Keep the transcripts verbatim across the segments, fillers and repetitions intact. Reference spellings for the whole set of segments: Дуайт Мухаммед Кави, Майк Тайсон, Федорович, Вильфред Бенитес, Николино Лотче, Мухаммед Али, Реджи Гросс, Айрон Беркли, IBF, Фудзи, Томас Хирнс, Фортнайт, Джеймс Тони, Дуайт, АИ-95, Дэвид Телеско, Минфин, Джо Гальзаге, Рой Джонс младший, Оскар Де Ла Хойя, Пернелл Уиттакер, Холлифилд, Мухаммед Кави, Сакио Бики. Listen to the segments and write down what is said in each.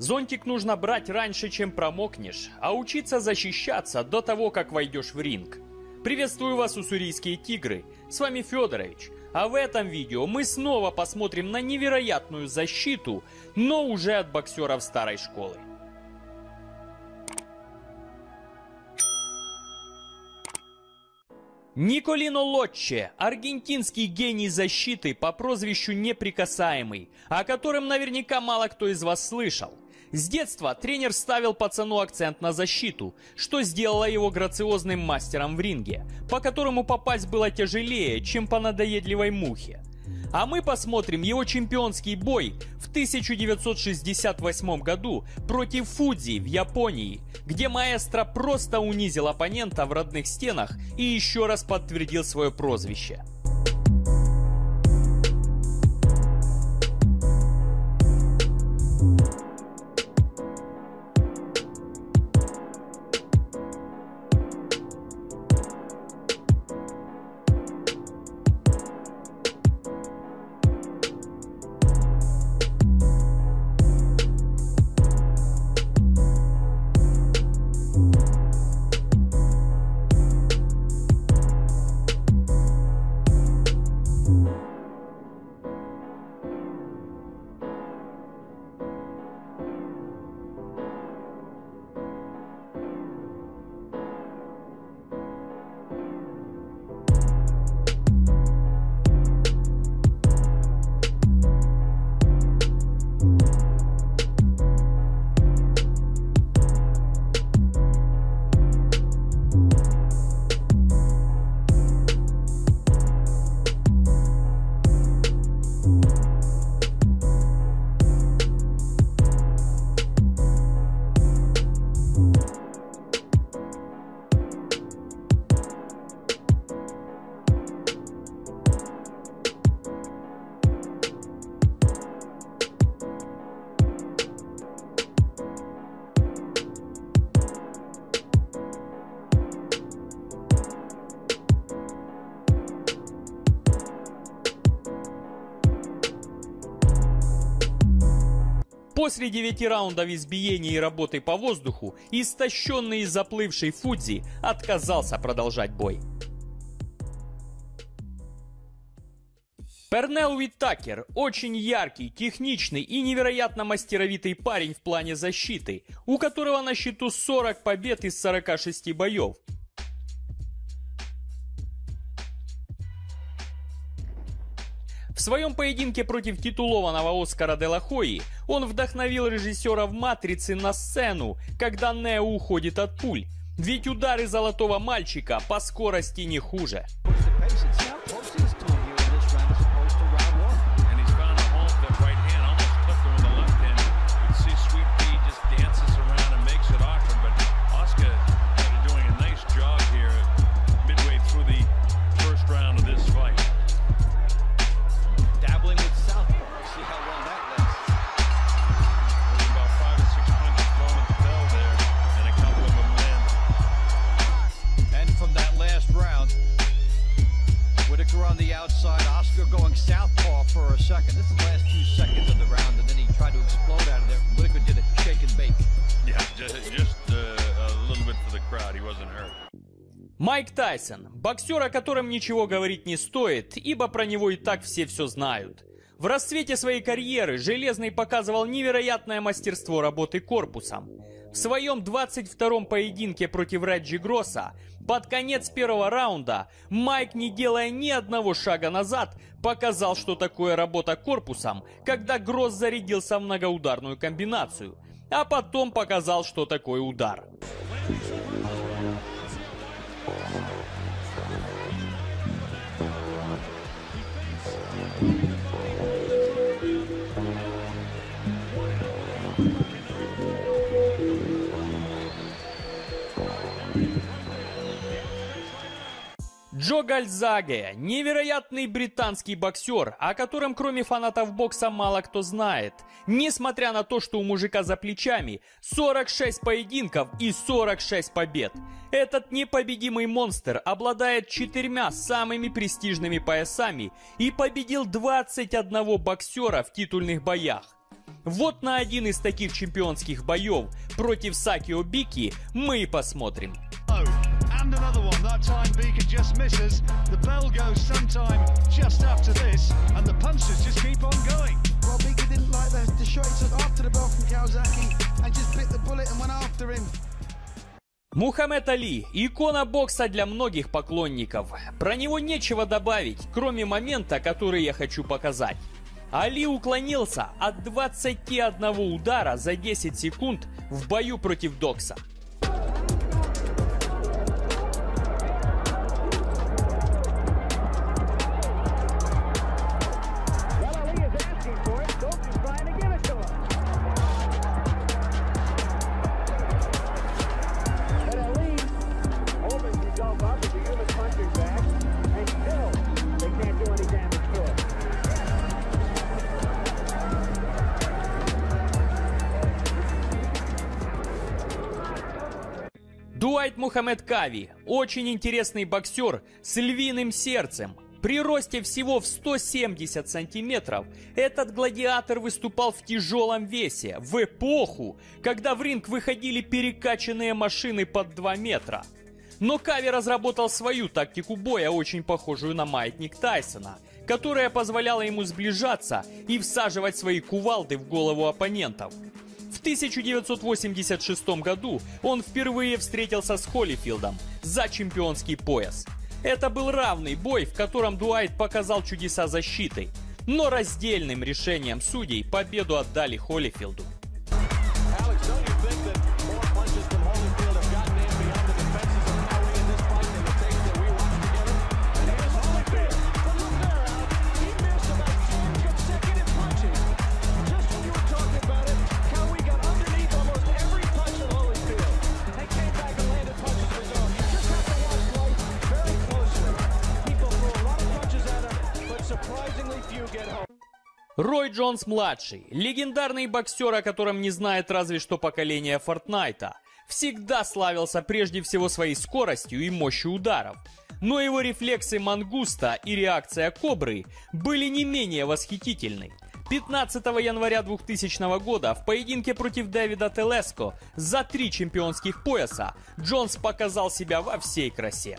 Зонтик нужно брать раньше, чем промокнешь, а учиться защищаться до того, как войдешь в ринг. Приветствую вас, уссурийские тигры, с вами Федорович, а в этом видео мы снова посмотрим на невероятную защиту, но уже от боксеров старой школы. Николино Лотче, аргентинский гений защиты по прозвищу Неприкасаемый, о котором наверняка мало кто из вас слышал. С детства тренер ставил пацану акцент на защиту, что сделало его грациозным мастером в ринге, по которому попасть было тяжелее, чем по надоедливой мухе. А мы посмотрим его чемпионский бой в тысяча девятьсот шестьдесят восьмом году против Фудзи в Японии, где маэстро просто унизил оппонента в родных стенах и еще раз подтвердил свое прозвище. После девяти раундов избиений и работы по воздуху, истощенный и заплывший Фудзи отказался продолжать бой. Пернелл Уиттакер – очень яркий, техничный и невероятно мастеровитый парень в плане защиты, у которого на счету сорок побед из сорока шести боев. В своем поединке против титулованного Оскара Де Ла Хойи он вдохновил режиссера в «Матрице» на сцену, когда Нео уходит от пуль. Ведь удары золотого мальчика по скорости не хуже. Майк Тайсон, боксер, о котором ничего говорить не стоит, ибо про него и так все все знают. В расцвете своей карьеры Железный показывал невероятное мастерство работы корпусом. В своем двадцать втором поединке против Реджи Гросса под конец первого раунда Майк, не делая ни одного шага назад, показал, что такое работа корпусом, когда Гросс зарядился в многоударную комбинацию, а потом показал, что такое удар. Джо Гальзаге – невероятный британский боксер, о котором кроме фанатов бокса мало кто знает. Несмотря на то, что у мужика за плечами сорок шесть поединков и сорок шесть побед, этот непобедимый монстр обладает четырьмя самыми престижными поясами и победил двадцать одного боксера в титульных боях. Вот на один из таких чемпионских боев против Сакио Бики мы и посмотрим. Мухаммед Али – икона бокса для многих поклонников. Про него нечего добавить, кроме момента, который я хочу показать. Али уклонился от двадцати одного удара за десять секунд в бою против Докса. Дуайт Мухаммед Кави – очень интересный боксер с львиным сердцем. При росте всего в сто семьдесят сантиметров этот гладиатор выступал в тяжелом весе, в эпоху, когда в ринг выходили перекачанные машины под два метра. Но Кави разработал свою тактику боя, очень похожую на маятник Тайсона, которая позволяла ему сближаться и всаживать свои кувалды в голову оппонентов. В тысяча девятьсот восемьдесят шестом году он впервые встретился с Холлифилдом за чемпионский пояс. Это был равный бой, в котором Дуайт показал чудеса защиты, но раздельным решением судей победу отдали Холлифилду. Рой Джонс младший, легендарный боксер, о котором не знает разве что поколение Фортнайта, всегда славился прежде всего своей скоростью и мощью ударов. Но его рефлексы мангуста и реакция кобры были не менее восхитительны. пятнадцатого января двухтысячного года в поединке против Дэвида Телеско за три чемпионских пояса Джонс показал себя во всей красе.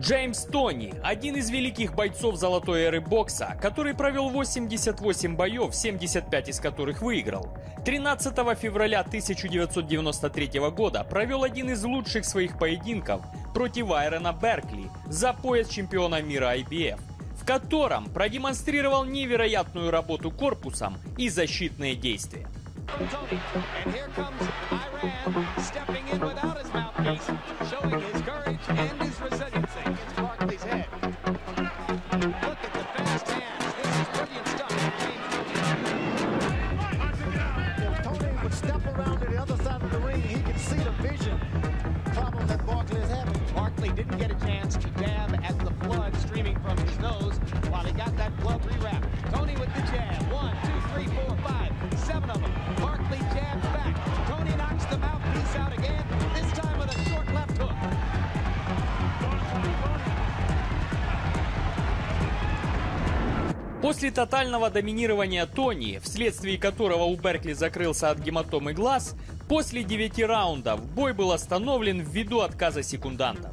Джеймс Тони – один из великих бойцов золотой эры бокса, который провел восемьдесят восемь боев, семьдесят пять из которых выиграл. тринадцатого февраля тысяча девятьсот девяносто третьего года провел один из лучших своих поединков против Айрона Беркли за пояс чемпиона мира ай би эф, в котором продемонстрировал невероятную работу корпусом и защитные действия. После тотального доминирования Тони, вследствие которого у Беркли закрылся от гематомы глаз, После девяти раундов бой был остановлен ввиду отказа секундантов.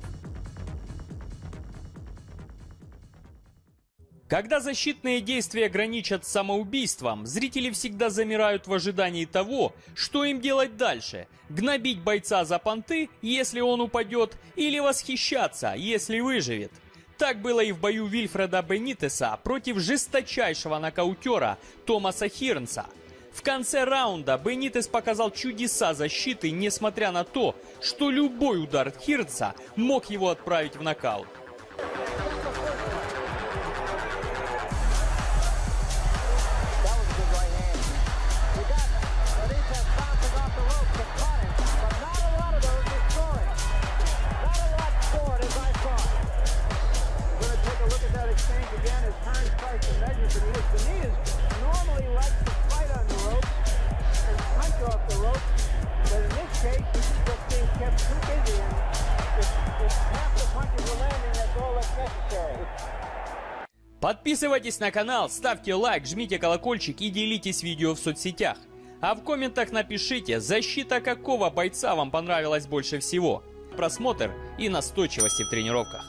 Когда защитные действия граничат с самоубийством, зрители всегда замирают в ожидании того, что им делать дальше. Гнобить бойца за понты, если он упадет, или восхищаться, если выживет. Так было и в бою Вильфреда Бенитеса против жесточайшего нокаутера Томаса Хирнса. В конце раунда Бенитес показал чудеса защиты, несмотря на то, что любой удар Хирнса мог его отправить в нокаут. Подписывайтесь на канал, ставьте лайк, жмите колокольчик и делитесь видео в соцсетях. А в комментах напишите, защита какого бойца вам понравилась больше всего. Просмотр и настойчивости в тренировках.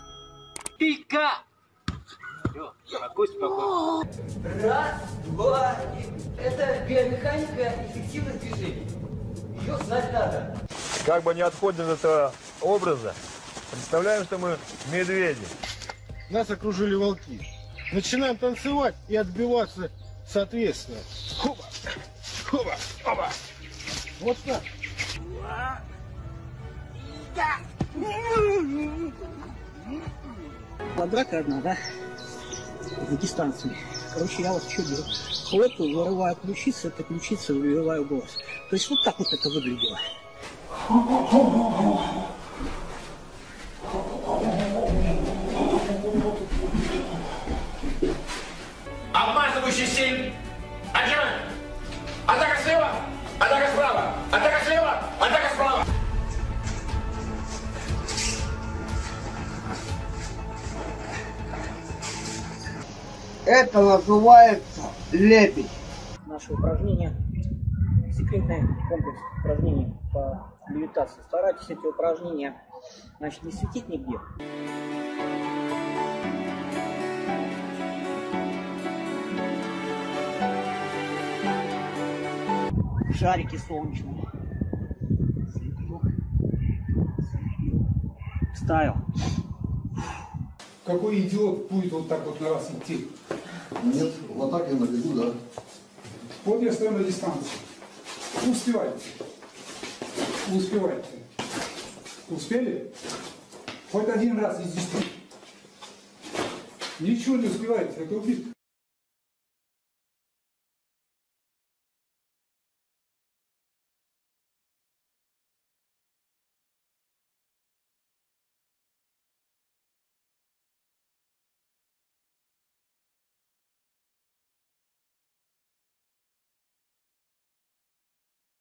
Пика! Все, спокойно, спокойно. Раз, два, и... это биомеханика эффективных движений. Ее знать надо. Как бы не отходим от этого образа, представляем, что мы медведи. Нас окружили волки. Начинаем танцевать и отбиваться соответственно. Хоба, хоба, хоба. Вот так. Ладрака одна, да? За дистанцию. Короче, я вот что делаю? Хлопаю, вырываю ключицу, это ключица, вырываю голос. То есть вот так вот это выглядело. Обмазывающий семь. Один. Атака слева. Атака справа. Атака слева. Атака справа. Это называется лепить. Наше упражнение. Секретный комплекс упражнений по медитации. Старайтесь эти упражнения, значит, не светить нигде. Шарики солнечные. Слепил. Слепил. Вставил. Какой идиот будет вот так вот на раз идти? Нет, вот так я набегу, да. Вот я стою на дистанции. Успевайте. Успевайте. Успели? Хоть один раз из десяти. Ничего не успеваете, это убит.